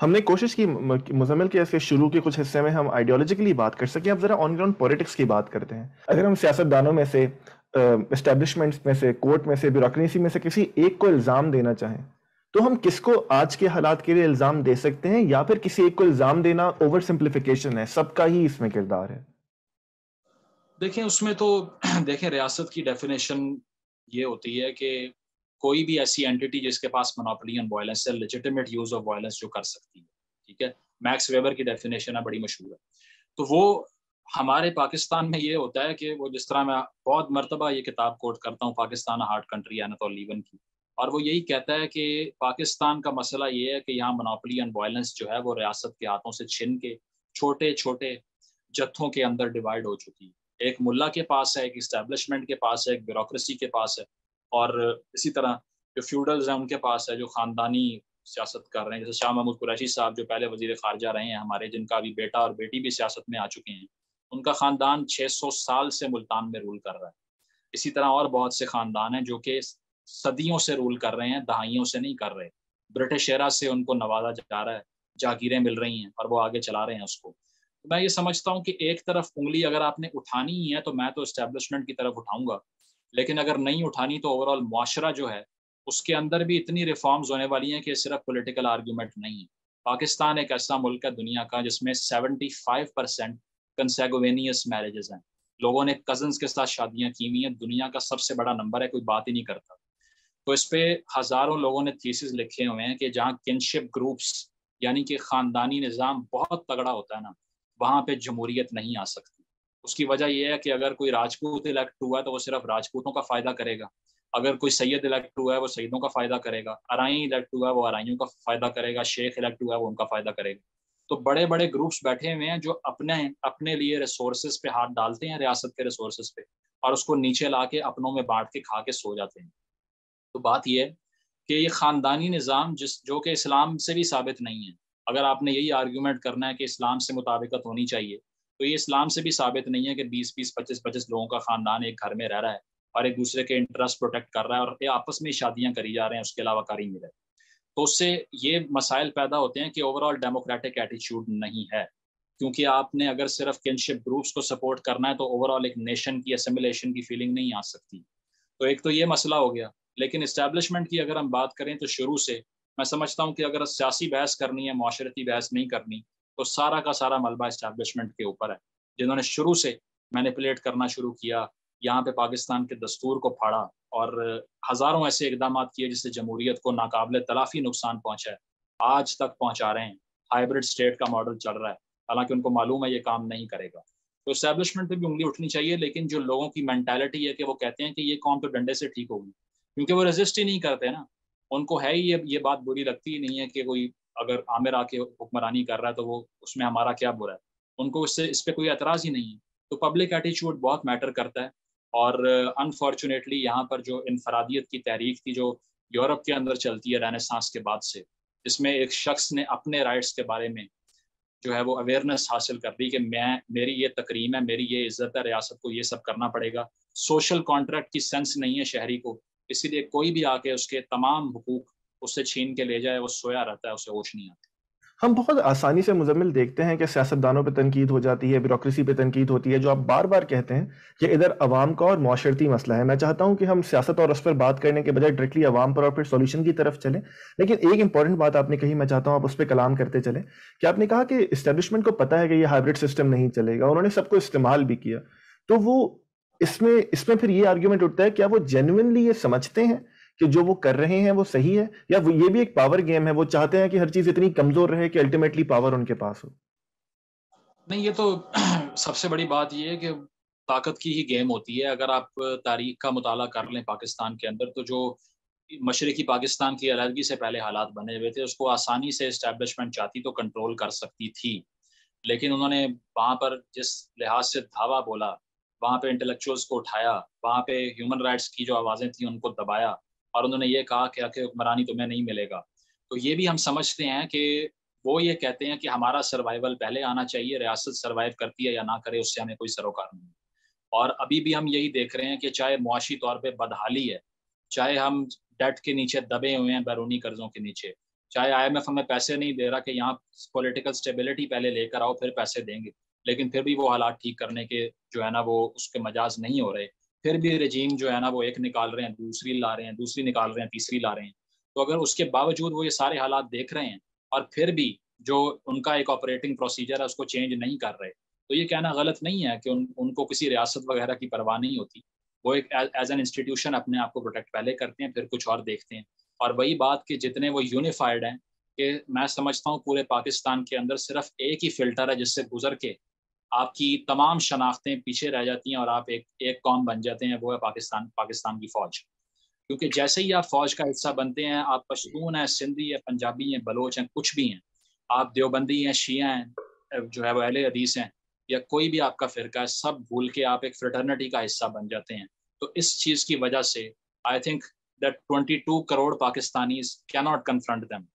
हमने कोशिश की मुजम्मिल के इसके शुरू के कुछ हिस्से में हम आइडियोलॉजिकली बात कर सकें। अब जरा ऑन ग्राउंड पॉलिटिक्स की बात करते हैं। अगर हम सियासतदानों में से, एस्टेब्लिशमेंट्स में से, कोर्ट में से, ब्यूरोक्रेसी में से किसी एक को इल्ज़ाम देना चाहें तो हम किसको आज के हालात के लिए इल्ज़ाम दे सकते हैं, या फिर किसी एक को इल्ज़ाम देना ओवर सिंप्लीफिकेशन है, सबका ही इसमें किरदार है? देखें, उसमें तो देखें रियासत की डेफिनेशन ये होती है कि कोई भी ऐसी एंटिटी जिसके पास मोनोपोली ऑन वायलेंस है, लेजिटिमेट यूज ऑफ वायलेंस जो कर सकती है, ठीक है। मैक्स वेबर की डेफिनेशन है, बड़ी मशहूर है। तो वो हमारे पाकिस्तान में ये होता है कि वो जिस तरह मैं बहुत मरतबा ये किताब कोट करता हूँ, पाकिस्तान हार्ड कंट्री एनातोलीवन की, और वो यही कहता है कि पाकिस्तान का मसला ये है कि यहाँ मोनोपोली ऑन वायलेंस जो है वो रियासत के हाथों से छिन के छोटे छोटे जत्थों के अंदर डिवाइड हो चुकी है। एक मुल्ला के पास है, एक इस्टेब्लिशमेंट के पास है, एक ब्यूरोक्रेसी के पास है, और इसी तरह जो फ्यूडल्स हैं उनके पास है, जो ख़ानदानी सियासत कर रहे हैं, जैसे शाह महमूद कुरैशी साहब जो पहले वजीर ख़ारजा रहे हैं हमारे, जिनका अभी बेटा और बेटी भी सियासत में आ चुके हैं, उनका ख़ानदान 600 साल से मुल्तान में रूल कर रहा है। इसी तरह और बहुत से ख़ानदान हैं जो कि सदियों से रूल कर रहे हैं, दहाइयों से नहीं कर रहे। ब्रिटिश एरा से उनको नवाजा जा रहा है, जागीरें मिल रही हैं और वो आगे चला रहे हैं उसको। तो मैं ये समझता हूँ कि एक तरफ उंगली अगर आपने उठानी ही है तो मैं तो इस्टेब्लिशमेंट की तरफ उठाऊँगा, लेकिन अगर नहीं उठानी तो ओवरऑल मुआशरा जो है उसके अंदर भी इतनी रिफॉर्म्स होने वाली हैं कि सिर्फ पॉलिटिकल आर्गूमेंट नहीं है। पाकिस्तान एक ऐसा मुल्क है दुनिया का जिसमें 75% कंसैग्वेनियस मैरिजेस हैं, लोगों ने कजन्स के साथ शादियां की हुई हैं, दुनिया का सबसे बड़ा नंबर है, कोई बात ही नहीं करता। तो इस पर हज़ारों लोगों ने थीसिस लिखे हुए हैं कि जहाँ किनशिप ग्रुप्स यानी कि ख़ानदानी निज़ाम बहुत तगड़ा होता है ना, वहाँ पर जमहूरियत नहीं आ सकती। उसकी वजह यह है कि अगर कोई राजपूत इलेक्ट हुआ है तो वो सिर्फ राजपूतों का फ़ायदा करेगा, अगर कोई सैयद इलेक्ट हुआ है वो सैयदों का फ़ायदा करेगा, अराई इलेक्ट हुआ है वो अराइयों का फ़ायदा करेगा, शेख इलेक्ट हुआ है वो उनका फ़ायदा करेगा। तो बड़े बड़े ग्रुप्स बैठे हुए हैं जो अपने अपने लिए रिसोर्स पे हाथ डालते हैं, रियासत के रिसोर्स पे, और उसको नीचे ला के अपनों में बांट के खा के सो जाते हैं। तो बात यह है कि ये ख़ानदानी निज़ाम जो कि इस्लाम से भी साबित नहीं है, अगर आपने यही आर्ग्यूमेंट करना है कि इस्लाम से मुताबिकत होनी चाहिए, तो ये इस्लाम से भी साबित नहीं है कि 20-20, 25-25 लोगों का ख़ानदान एक घर में रह रहा है और एक दूसरे के इंटरेस्ट प्रोटेक्ट कर रहा है और ये आपस में शादियां करी जा रहे हैं, उसके अलावा कारी नहीं रहे। तो उससे ये मसाइल पैदा होते हैं कि ओवरऑल डेमोक्रेटिक एटीट्यूड नहीं है, क्योंकि आपने अगर सिर्फ किनशिप ग्रुप्स को सपोर्ट करना है तो ओवरऑल एक नेशन की असमिलेशन की फीलिंग नहीं आ सकती। तो एक तो ये मसला हो गया, लेकिन इस्टेब्लिशमेंट की अगर हम बात करें तो शुरू से मैं समझता हूँ कि अगर सियासी बहस करनी है, माशरती बहस नहीं करनी, तो सारा का सारा मलबा इस्टेब्लिशमेंट के ऊपर है, जिन्होंने शुरू से मैनिपुलेट करना शुरू किया, यहाँ पे पाकिस्तान के दस्तूर को फाड़ा और हज़ारों ऐसे इकदाम किए जिससे जमहूरियत को नाकाबिले तलाफी नुकसान पहुँचा है, आज तक पहुँचा रहे हैं। हाइब्रिड स्टेट का मॉडल चल रहा है, हालांकि उनको मालूम है ये काम नहीं करेगा। तो इस्टेब्लिशमेंट पर भी उंगली उठनी चाहिए, लेकिन जो लोगों की मैंटेलिटी है कि वो कहते हैं कि ये कौम तो डंडे से ठीक होगी, क्योंकि वो रजिस्ट ही नहीं करते ना, उनको है ही ये बात बुरी लगती ही नहीं है कि कोई अगर आमिर आके हुक्मरानी कर रहा है तो वो उसमें हमारा क्या बुरा है, उनको इससे इस पर कोई एतराज़ ही नहीं है। तो पब्लिक एटीट्यूड बहुत मैटर करता है, और अनफॉर्चुनेटली यहाँ पर जो इनफरादियत की तहरीक थी जो यूरोप के अंदर चलती है रेनेसांस के बाद से, इसमें एक शख्स ने अपने राइट्स के बारे में जो है वो अवेयरनेस हासिल कर दी कि मैं, मेरी ये तकरीम है, मेरी ये इज़्ज़त है, रियासत को ये सब करना पड़ेगा। सोशल कॉन्ट्रैक्ट की सेंस नहीं है शहरी को, इसीलिए कोई भी आके उसके तमाम हुकूक उससे छीन के ले जाए, वो सोया रहता है, उसे होश नहीं आता। हम बहुत आसानी से मुजम्मिल देखते हैं कि सियासतदानों पे तनकीद हो जाती है, ब्यूरोक्रेसी पे तनकीद होती है, जो आप बार बार कहते हैं कि इधर आवाम का और माशरती मसला है। मैं चाहता हूं कि हम सियासत और उस पर बात करने के बजाय डायरेक्टली आवाम पर और फिर सॉल्यूशन की तरफ चलें, लेकिन एक इंपॉर्टेंट बात आपने कही, मैं चाहता हूँ आप उस पर कलाम करते चलें, कि आपने कहा कि इस्टेब्लिशमेंट को पता है कि यह हाइब्रिड सिस्टम नहीं चलेगा, उन्होंने सबको इस्तेमाल भी किया, तो वो इसमें फिर ये आर्ग्यूमेंट उठता है क्या वो जेन्युइनली ये समझते हैं कि जो वो कर रहे हैं वो सही है, या वो ये भी एक पावर गेम है, वो चाहते हैं कि हर चीज इतनी कमजोर रहे कि अल्टीमेटली पावर उनके पास हो? नहीं, ये तो सबसे बड़ी बात ये है कि ताकत की ही गेम होती है। अगर आप तारीख का मुताला कर लें पाकिस्तान के अंदर, तो जो मशरकी पाकिस्तान की अलहदगी से पहले हालात बने हुए थे उसको आसानी से इस्टेब्लिशमेंट चाहती तो कंट्रोल कर सकती थी, लेकिन उन्होंने वहाँ पर जिस लिहाज से धावा बोला, वहाँ पे इंटेलेक्चुअल्स को उठाया, वहाँ पे ह्यूमन राइट्स की जो आवाज़ें थी उनको दबाया, और उन्होंने ये कहा कि आखिर हुक्मरानी तुम्हें नहीं मिलेगा। तो ये भी हम समझते हैं कि वो ये कहते हैं कि हमारा सर्वाइवल पहले आना चाहिए, रियासत सर्वाइव करती है या ना करे उससे हमें कोई सरोकार नहीं। और अभी भी हम यही देख रहे हैं कि चाहे मुआशी तौर पर बदहाली है, चाहे हम डेट के नीचे दबे हुए हैं, बैरूनी कर्जों के नीचे, चाहे IMF हमें पैसे नहीं दे रहा कि यहाँ पॉलिटिकल स्टेबिलिटी पहले लेकर आओ फिर पैसे देंगे, लेकिन फिर भी वो हालात ठीक करने के जो है ना वो उसके मजाज नहीं हो रहे। फिर भी रजीम जो है ना वो एक निकाल रहे हैं, दूसरी ला रहे हैं, दूसरी निकाल रहे हैं, तीसरी ला रहे हैं। तो अगर उसके बावजूद वो ये सारे हालात देख रहे हैं और फिर भी जो उनका एक ऑपरेटिंग प्रोसीजर है उसको चेंज नहीं कर रहे, तो ये कहना गलत नहीं है कि उनको किसी रियासत वगैरह की परवाह नहीं होती। वो एक एज एन इंस्टीट्यूशन अपने आप को प्रोटेक्ट पहले करते हैं, फिर कुछ और देखते हैं। और वही बात कि जितने वो यूनिफाइड हैं, कि मैं समझता हूँ पूरे पाकिस्तान के अंदर सिर्फ एक ही फिल्टर है जिससे गुजर के आपकी तमाम शनाख्तें पीछे रह जाती हैं और आप एक कौम बन जाते हैं, वो है पाकिस्तान की फ़ौज। क्योंकि जैसे ही आप फ़ौज का हिस्सा बनते हैं, आप पश्तून हैं, सिंधी हैं, पंजाबी हैं, बलोच हैं, कुछ भी हैं, आप देवबंदी हैं, शिया हैं, जो है वो अहले हदीस हैं, या कोई भी आपका फ़िरका है, सब भूल के आप एक फ्रेटर्निटी का हिस्सा बन जाते हैं। तो इस चीज़ की वजह से I think that 22 crore Pakistanis cannot confront them.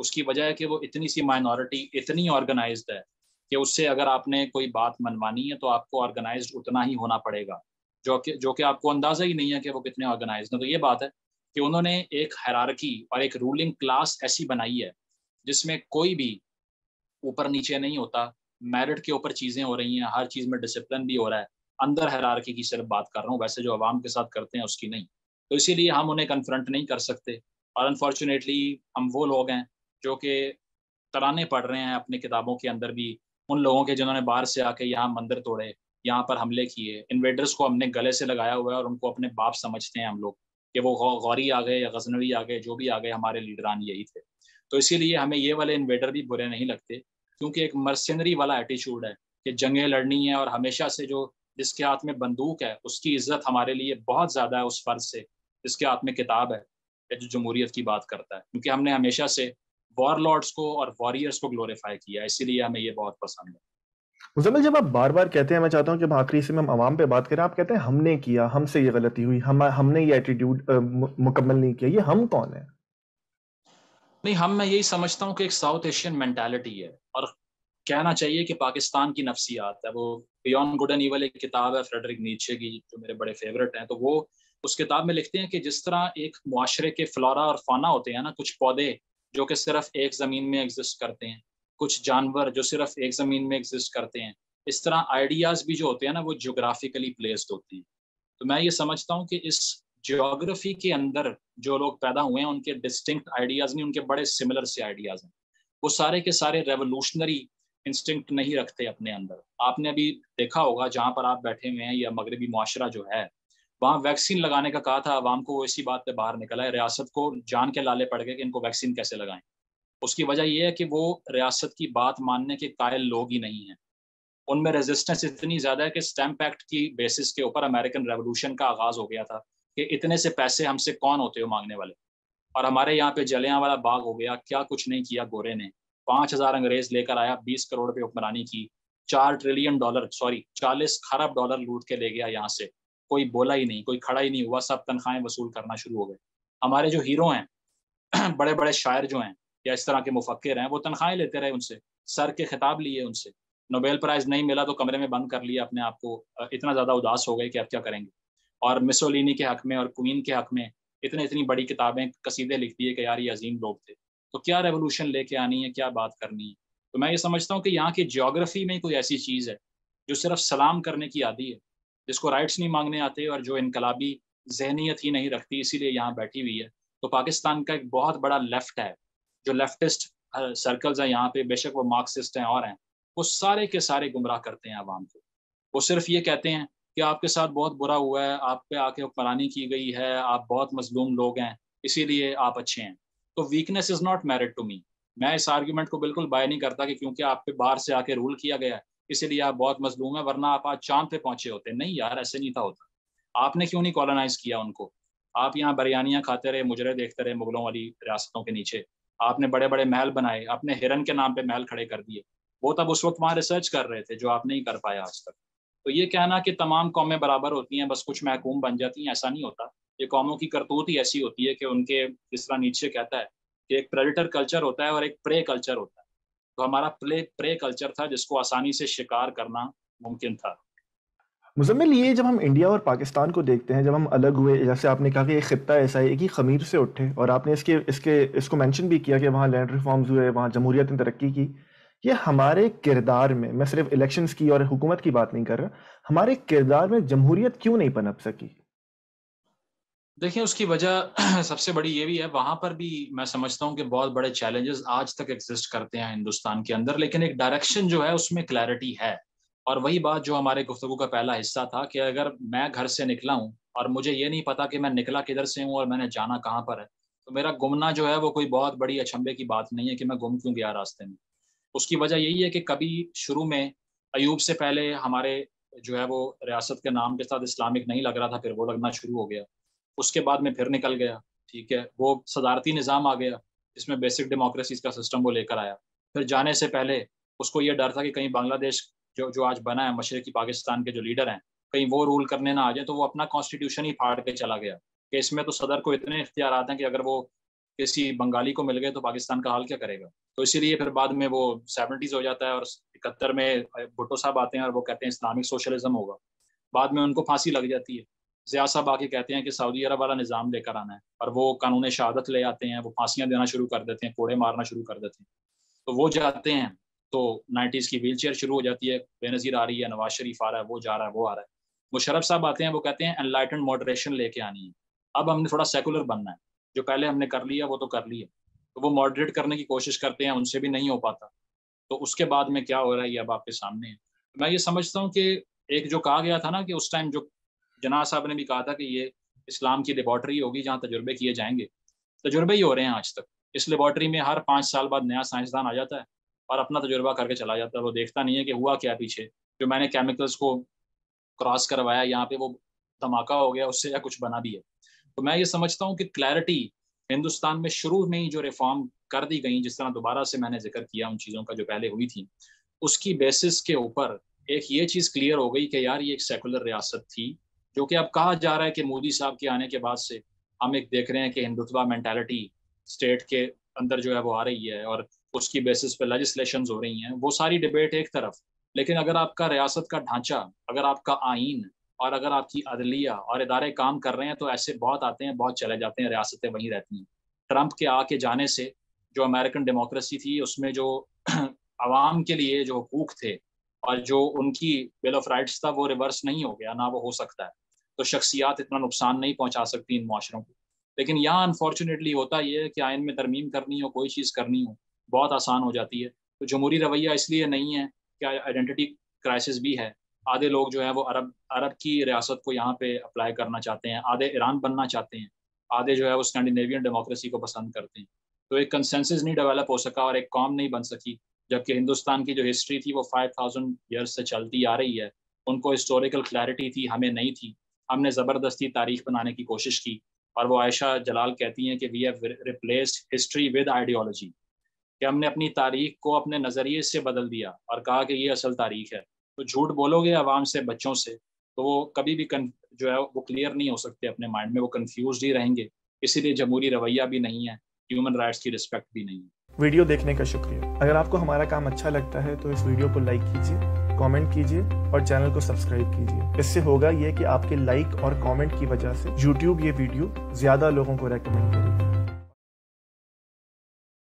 उसकी वजह है कि वो इतनी सी माइनॉरिटी इतनी ऑर्गेनाइज्ड है कि उससे अगर आपने कोई बात मनवानी है तो आपको ऑर्गेनाइज्ड उतना ही होना पड़ेगा, जो कि आपको अंदाज़ा ही नहीं है कि वो कितने ऑर्गेनाइज्ड हैं। तो ये बात है कि उन्होंने एक हायरार्की और एक रूलिंग क्लास ऐसी बनाई है जिसमें कोई भी ऊपर नीचे नहीं होता, मेरिट के ऊपर चीज़ें हो रही हैं, हर चीज़ में डिसिप्लिन भी हो रहा है। अंदर हायरार्की की सिर्फ बात कर रहा हूँ, वैसे जो आवाम के साथ करते हैं उसकी नहीं। तो इसीलिए हम उन्हें कन्फ्रंट नहीं कर सकते और अनफॉर्चुनेटली हम वो लोग हैं जो कि तराने पढ़ रहे हैं अपनी किताबों के अंदर भी उन लोगों के जिन्होंने बाहर से आके यहाँ मंदिर तोड़े, यहाँ पर हमले किए, इन्वेडर्स को हमने गले से लगाया हुआ है और उनको अपने बाप समझते हैं हम लोग, कि वो गौरी आ गए या गजनवी आ गए, जो भी आ गए हमारे लीडरान यही थे। तो इसीलिए हमें ये वाले इन्वेडर भी बुरे नहीं लगते, क्योंकि एक मर्सेनरी वाला एटीट्यूड है कि जंगें लड़नी है, और हमेशा से जो जिसके हाथ में बंदूक है उसकी इज्जत हमारे लिए बहुत ज़्यादा है उस फर्ज से जिसके हाथ में किताब है जो जमहूरियत की बात करता है, क्योंकि हमने हमेशा से वॉरलॉर्ड्स को और वॉरियर्स को ग्लोरीफाई किया, इसीलिए हमें ये बहुत पसंद है। मुजम्मिल, जब आप बार बार कहते हैं, मैं चाहता हूँ कि भाकरी से हम आवाम पे बात करें, आप कहते हैं हमने किया, हमसे ये गलती हुई, हमने ये एटीट्यूड मुकम्मल नहीं किया, ये हम कौन है? नहीं, हम मैं यही समझता हूँ कि एक साउथ एशियन मेंटालिटी है और कहना चाहिए कि पाकिस्तान की नफसियात है। वो बियॉन्ड गुड एंड ईवल एक किताब है फ्रेडरिक नीचे की, जो मेरे बड़े फेवरेट हैं, तो वो उस किताब में लिखते हैं कि जिस तरह एक मुआशरे के फ्लोरा और फाना होते हैं ना, कुछ पौधे जो कि सिर्फ एक ज़मीन में एग्जिस्ट करते हैं, कुछ जानवर जो सिर्फ एक ज़मीन में एग्जिस्ट करते हैं, इस तरह आइडियाज़ भी जो होते हैं ना वो ज्योग्राफिकली प्लेस्ड होती हैं। तो मैं ये समझता हूँ कि इस ज्योग्राफी के अंदर जो लोग पैदा हुए हैं उनके डिस्टिंक्ट आइडियाज़ नहीं, उनके बड़े सिमिलर से आइडियाज़ हैं। वो सारे के सारे रेवोल्यूशनरी इंस्टिंक्ट नहीं रखते अपने अंदर। आपने अभी देखा होगा जहाँ पर आप बैठे हुए हैं या मगरबी माशरा जो है, वहाँ वैक्सीन लगाने का कहा था आवाम को, वो इसी बात पे बाहर निकला है। रियासत को जान के लाले पड़ गए कि इनको वैक्सीन कैसे लगाएं। उसकी वजह यह है कि वो रियासत की बात मानने के कायल लोग ही नहीं हैं। उनमें रेजिस्टेंस इतनी ज़्यादा है कि स्टैम्प एक्ट की बेसिस के ऊपर अमेरिकन रेवोल्यूशन का आगाज़ हो गया था कि इतने से पैसे हमसे कौन होते हो मांगने वाले। और हमारे यहाँ पर जलियांवाला बाग हो गया, क्या कुछ नहीं किया गोरे ने। 5000 अंग्रेज लेकर आया, 20 करोड़ पे हुक्मरानी की, $40 खरब डॉलर लूट के ले गया यहाँ से। कोई बोला ही नहीं, कोई खड़ा ही नहीं हुआ, सब तनख्वाहें वसूल करना शुरू हो गए। हमारे जो हीरो हैं, बड़े बड़े शायर जो हैं या इस तरह के मुफक्किर हैं, वो तनख्वाहें लेते रहे उनसे, सर के खिताब लिए उनसे। नोबेल प्राइज़ नहीं मिला तो कमरे में बंद कर लिया अपने आप को, इतना ज़्यादा उदास हो गए कि अब क्या करेंगे। और मुसोलिनी के हक़ में और क्वीन के हक़ में इतनी बड़ी किताबें, कसीदे लिख दिए कि यार ये अजीम लोग थे। तो क्या रेवोल्यूशन लेके आनी है, क्या बात करनी है। तो मैं ये समझता हूँ कि यहाँ की ज्योग्राफी में कोई ऐसी चीज़ है जो सिर्फ सलाम करने की आदी है, जिसको राइट्स नहीं मांगने आते और जो इनकलाबी जहनीत ही नहीं रखती, इसीलिए यहाँ बैठी हुई है। तो पाकिस्तान का एक बहुत बड़ा लेफ्ट है, जो लेफ्टिस्ट सर्कल्स हैं यहाँ पे, बेशक वो मार्क्सिस्ट हैं और हैं, वो सारे के सारे गुमराह करते हैं आवाम को। वो सिर्फ ये कहते हैं कि आपके साथ बहुत बुरा हुआ है, आप पे आके हुक्मरानी की गई है, आप बहुत मजलूम लोग हैं, इसीलिए आप अच्छे हैं। तो weakness is not married to me. मैं इस आर्ग्यूमेंट को बिल्कुल बाय नहीं करता कि क्योंकि आप पे बाहर से आके रूल किया गया है इसीलिए आप बहुत मजलूम है, वरना आप आज चांद पे पहुंचे होते। नहीं यार, ऐसे नहीं था होता। आपने क्यों नहीं कॉलोनाइज किया उनको? आप यहाँ बिरयानियाँ खाते रहे, मुजरे देखते रहे मुगलों वाली रियासतों के नीचे। आपने बड़े बड़े महल बनाए, आपने हिरन के नाम पे महल खड़े कर दिए। वो तब उस वक्त वहाँ रिसर्च कर रहे थे जो आप नहीं कर पाए आज तक। तो ये कहना कि तमाम कौमें बराबर होती हैं, बस कुछ महकूम बन जाती हैं, ऐसा नहीं होता। ये कौमों की करतूत ही ऐसी होती है कि उनके, जिस तरह नीचे कहता है कि एक प्रेडेटर कल्चर होता है और एक प्रे कल्चर होता है। तो हमारा प्रे कल्चर था जिसको आसानी से शिकार करना मुमकिन था। मुजम्मिल, ये जब हम इंडिया और पाकिस्तान को देखते हैं, जब हम अलग हुए, जैसे आपने कहा कि एक ख़ित्ता ऐसा है, एक ही ख़मीर से उठे, और आपने इसको मेंशन भी किया कि वहाँ लैंड रिफॉर्म्स हुए, वहाँ जमहूरियत ने तरक्की की। ये हमारे किरदार में, मैं सिर्फ इलेक्शंस की और हुकूमत की बात नहीं कर रहा, हमारे किरदार में जमहूरियत क्यों नहीं पनप सकी? देखिए, उसकी वजह सबसे बड़ी ये भी है, वहाँ पर भी मैं समझता हूँ कि बहुत बड़े चैलेंजेस आज तक एग्जिस्ट करते हैं हिंदुस्तान के अंदर, लेकिन एक डायरेक्शन जो है उसमें क्लैरिटी है। और वही बात जो हमारे गुफ्तगू का पहला हिस्सा था कि अगर मैं घर से निकला हूँ और मुझे ये नहीं पता कि मैं निकला किधर से हूँ और मैंने जाना कहाँ पर है, तो मेरा गुमना जो है वो कोई बहुत बड़ी अचंभे की बात नहीं है कि मैं गुम क्यों गया रास्ते में। उसकी वजह यही है कि कभी शुरू में अयूब से पहले हमारे जो है वो रियासत के नाम के साथ इस्लामिक नहीं लग रहा था, फिर वो लगना शुरू हो गया, उसके बाद में फिर निकल गया, ठीक है, वो सदारती निज़ाम आ गया जिसमें बेसिक डेमोक्रेसीज का सिस्टम वो लेकर आया। फिर जाने से पहले उसको ये डर था कि कहीं बांग्लादेश जो आज बना है, मशरक़ी पाकिस्तान के जो लीडर हैं, कहीं वो रूल करने ना आ जाए, तो वो अपना कॉन्स्टिट्यूशन ही फाड़ के चला गया कि इसमें तो सदर को इतने इख्तियारात हैं कि अगर वो किसी बंगाली को मिल गए तो पाकिस्तान का हाल क्या करेगा। तो इसीलिए फिर बाद में वो 70s हो जाता है और 71 में भुट्टो साहब आते हैं और वो कहते हैं इस्लामिक सोशलिज्म होगा, बाद में उनको फांसी लग जाती है। ज़िया साहब आके कहते हैं कि सऊदी अरब वाला निज़ाम लेकर आना है और वो कानून शहादत ले आते हैं, वो फांसियाँ देना शुरू कर देते हैं, कोड़े मारना शुरू कर देते हैं, तो वो जाते हैं। तो 90s की व्हीलचेयर शुरू हो जाती है, बेनज़ीर आ रही है, नवाज शरीफ आ रहा है, वो जा रहा है, वो आ रहा है। मुशर्रफ साहब आते हैं, वो कहते हैं एनलाइटन मॉडरेशन लेके आनी है, अब हमने थोड़ा सेकुलर बनना है, जो पहले हमने कर लिया वो तो कर लिया, तो वो मॉडरेट करने की कोशिश करते हैं, उनसे भी नहीं हो पाता। तो उसके बाद में क्या हो रहा है ये अब आपके सामने है। तो मैं ये समझता हूँ कि एक जो कहा गया था ना कि उस टाइम जो जना साहब ने भी कहा था कि ये इस्लाम की लेबॉर्ट्री होगी जहाँ तजुर्बे किए जाएंगे, तजुर्बे ही हो रहे हैं आज तक। इस लेबॉर्ट्री में हर 5 साल बाद नया साइंसदान आ जाता है और अपना तजुर्बा करके चला जाता है, वो देखता नहीं है कि हुआ क्या पीछे, जो मैंने केमिकल्स को क्रॉस करवाया यहाँ पे वो धमाका हो गया उससे या कुछ बना भी है। तो मैं ये समझता हूँ कि क्लैरिटी हिंदुस्तान में शुरू में ही जो रिफॉर्म कर दी गई, जिस तरह दोबारा से मैंने जिक्र किया उन चीज़ों का जो पहले हुई थी, उसकी बेसिस के ऊपर एक ये चीज़ क्लियर हो गई कि यार ये एक सेकुलर रियासत थी, जो कि अब कहा जा रहा है कि मोदी साहब के आने के बाद से हम एक देख रहे हैं कि हिंदुत्वा मैंटेलिटी स्टेट के अंदर जो है वो आ रही है और उसकी बेसिस पे लेजिस्लेशंस हो रही हैं। वो सारी डिबेट एक तरफ, लेकिन अगर आपका रियासत का ढांचा, अगर आपका आइन और अगर आपकी अदलिया और इदारे काम कर रहे हैं, तो ऐसे बहुत आते हैं, बहुत चले जाते हैं, रियासतें वहीं रहती हैं। ट्रंप के आके जाने से जो अमेरिकन डेमोक्रेसी थी उसमें जो आवाम के लिए जो हकूक थे और जो उनकी बिल ऑफ राइट्स था वो रिवर्स नहीं हो गया, ना वो हो सकता है। तो शख्सियात इतना नुकसान नहीं पहुँचा सकती इन माशरों को। लेकिन यहाँ अनफॉर्चुनेटली होता ये है कि आइन में तरमीम करनी हो, कोई चीज़ करनी हो, बहुत आसान हो जाती है। तो जमहूरी रवैया इसलिए नहीं है कि आइडेंटिटी क्राइसिस भी है, आधे लोग जो है वो अरब की रियासत को यहाँ पे अप्लाई करना चाहते हैं, आधे ईरान बनना चाहते हैं, आधे जो है वो स्कैंडिनेवियन डेमोक्रेसी को पसंद करते हैं। तो एक कंसेंसस नहीं डेवलप हो सका और एक कॉम नहीं बन सकी, जबकि हिंदुस्तान की जो हिस्ट्री थी वो 5000 ईयर्स से चलती आ रही है। उनको हिस्टोरिकल क्लैरिटी थी, हमें नहीं थी। हमने ज़बरदस्ती तारीख बनाने की कोशिश की और वो आयशा जलाल कहती हैं कि we have replaced history with ideology, कि हमने अपनी तारीख को अपने नज़रिए से बदल दिया और कहा कि ये असल तारीख है। तो झूठ बोलोगे आवाम से, बच्चों से, तो वो कभी भी जो है वो क्लियर नहीं हो सकते अपने माइंड में, वो कन्फ्यूज ही रहेंगे। इसीलिए जमहूरी रवैया भी नहीं है, ह्यूमन राइट्स की रिस्पेक्ट भी नहीं है। वीडियो देखने का शुक्रिया। अगर आपको हमारा काम अच्छा लगता है तो इस वीडियो को लाइक कीजिए, कमेंट कीजिए और चैनल को सब्सक्राइब कीजिए। इससे होगा ये कि आपके लाइक और कमेंट की वजह से YouTube ये वीडियो ज़्यादा लोगों को रेकमेंड करेगा।